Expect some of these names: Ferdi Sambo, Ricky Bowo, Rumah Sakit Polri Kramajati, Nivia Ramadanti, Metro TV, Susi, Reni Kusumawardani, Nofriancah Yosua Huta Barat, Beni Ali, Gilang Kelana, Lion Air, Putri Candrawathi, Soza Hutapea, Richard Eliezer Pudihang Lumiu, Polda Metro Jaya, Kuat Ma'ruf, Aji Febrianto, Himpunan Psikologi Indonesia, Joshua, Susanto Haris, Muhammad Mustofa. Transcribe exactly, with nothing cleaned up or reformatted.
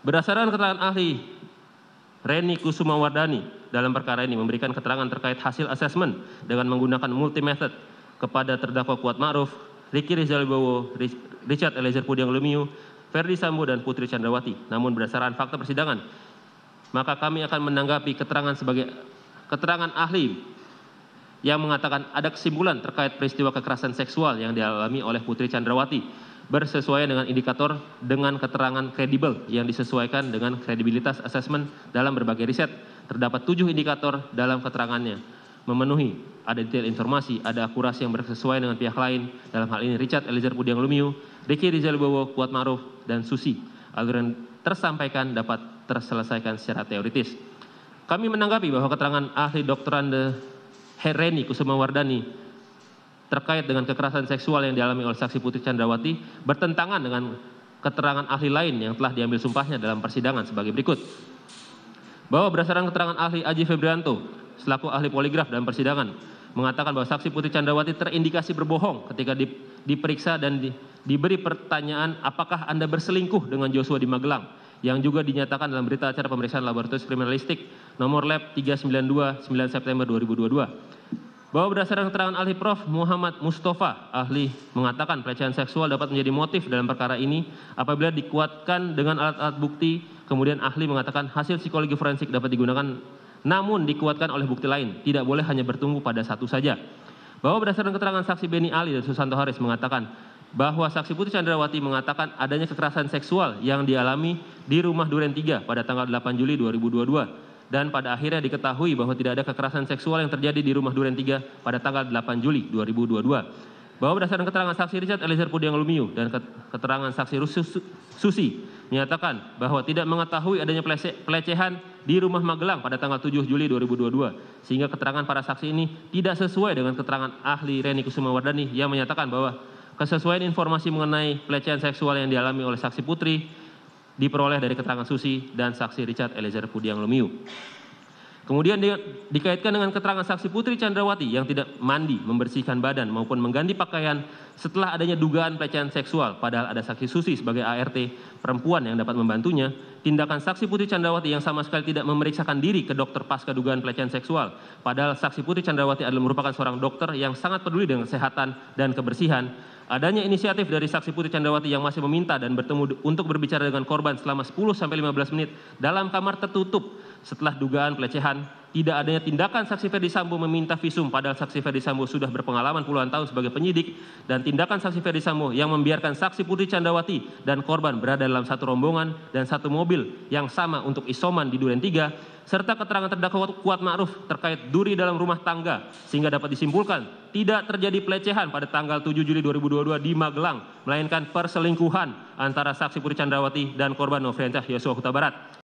Berdasarkan keterangan ahli Reni Kusumawardani dalam perkara ini memberikan keterangan terkait hasil asesmen dengan menggunakan multi method kepada terdakwa Kuat Ma'ruf, Ricky Bowo, Richard Eliezer Pudihang Lumiu, Ferdi Sambo dan Putri Candrawathi. Namun berdasarkan fakta persidangan, maka kami akan menanggapi keterangan sebagai keterangan ahli yang mengatakan ada kesimpulan terkait peristiwa kekerasan seksual yang dialami oleh Putri Candrawathi bersesuaian dengan indikator dengan keterangan kredibel yang disesuaikan dengan kredibilitas asesmen dalam berbagai riset. Terdapat tujuh indikator dalam keterangannya. Memenuhi, ada detail informasi, ada akurasi yang bersesuaian dengan pihak lain. Dalam hal ini Richard Eliezer Pudihang Lumiu, Ricky Bowo, Kuat Ma'ruf, dan Susi. Agar tersampaikan dapat terselesaikan secara teoritis. Kami menanggapi bahwa keterangan ahli doktorande Reni Kusumawardani terkait dengan kekerasan seksual yang dialami oleh saksi Putri Candrawathi bertentangan dengan keterangan ahli lain yang telah diambil sumpahnya dalam persidangan sebagai berikut. Bahwa berdasarkan keterangan ahli Aji Febrianto selaku ahli poligraf dalam persidangan mengatakan bahwa saksi Putri Candrawathi terindikasi berbohong ketika diperiksa dan di, diberi pertanyaan apakah Anda berselingkuh dengan Joshua di Magelang yang juga dinyatakan dalam berita acara pemeriksaan laboratorium kriminalistik nomor lab tiga sembilan dua sembilan September dua ribu dua puluh dua. Bahwa berdasarkan keterangan ahli Profesor Muhammad Mustofa, ahli mengatakan pelecehan seksual dapat menjadi motif dalam perkara ini apabila dikuatkan dengan alat-alat bukti, kemudian ahli mengatakan hasil psikologi forensik dapat digunakan namun dikuatkan oleh bukti lain, tidak boleh hanya bertumpu pada satu saja. Bahwa berdasarkan keterangan saksi Beni Ali dan Susanto Haris mengatakan bahwa saksi Putri Candrawathi mengatakan adanya kekerasan seksual yang dialami di rumah Duren tiga pada tanggal delapan Juli dua ribu dua puluh dua. Dan pada akhirnya diketahui bahwa tidak ada kekerasan seksual yang terjadi di rumah Duren tiga pada tanggal delapan Juli dua ribu dua puluh dua. Bahwa berdasarkan keterangan saksi Richard Eliezer Pudihang Lumiu dan keterangan saksi Susi menyatakan bahwa tidak mengetahui adanya pelecehan di rumah Magelang pada tanggal tujuh Juli dua ribu dua puluh dua. Sehingga keterangan para saksi ini tidak sesuai dengan keterangan ahli Reni Kusumawardani yang menyatakan bahwa kesesuaian informasi mengenai pelecehan seksual yang dialami oleh saksi Putri diperoleh dari keterangan Susi dan saksi Richard Eliezer Pudihang Lumiu. Kemudian di, dikaitkan dengan keterangan saksi Putri Candrawathi yang tidak mandi, membersihkan badan maupun mengganti pakaian setelah adanya dugaan pelecehan seksual. Padahal ada saksi Susi sebagai A R T perempuan yang dapat membantunya. Tindakan saksi Putri Candrawathi yang sama sekali tidak memeriksakan diri ke dokter pasca dugaan pelecehan seksual. Padahal saksi Putri Candrawathi adalah merupakan seorang dokter yang sangat peduli dengan kesehatan dan kebersihan. Adanya inisiatif dari saksi Putri Candrawathi yang masih meminta dan bertemu untuk berbicara dengan korban selama sepuluh sampai lima belas menit dalam kamar tertutup setelah dugaan pelecehan. Tidak adanya tindakan saksi Ferdi Sambo meminta visum padahal saksi Ferdi Sambo sudah berpengalaman puluhan tahun sebagai penyidik. Dan tindakan saksi Ferdi Sambo yang membiarkan saksi Putri Candrawathi dan korban berada dalam satu rombongan dan satu mobil yang sama untuk isoman di Duren tiga. Serta keterangan terdakwa Kuat Ma'ruf terkait duri dalam rumah tangga sehingga dapat disimpulkan tidak terjadi pelecehan pada tanggal tujuh Juli dua ribu dua puluh dua di Magelang melainkan perselingkuhan antara saksi Putri Candrawathi dan korban Nofriancah Yosua Huta Barat.